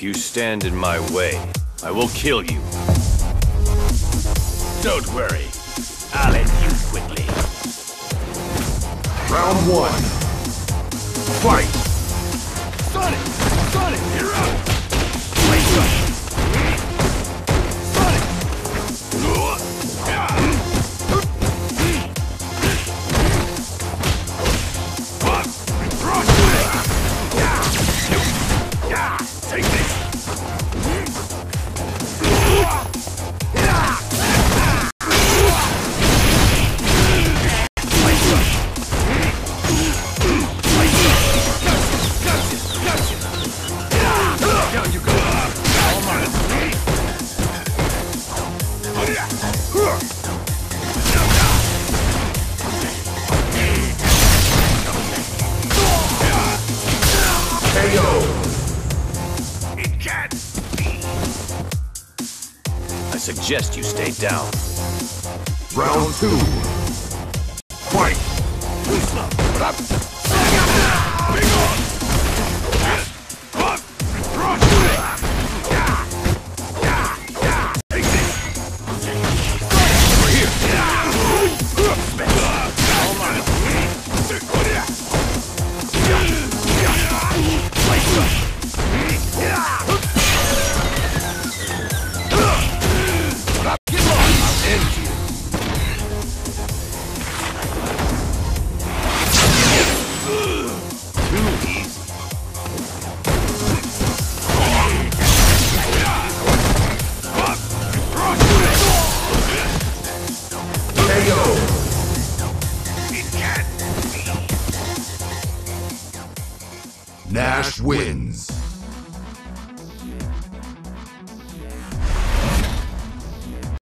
If you stand in my way, I will kill you. Don't worry, I'll end you quickly. Round one. Fight! Sonic! Sonic, you're up! Wait, Sonic! Take this! I suggest you stay down. Round two. Fight! Nash wins.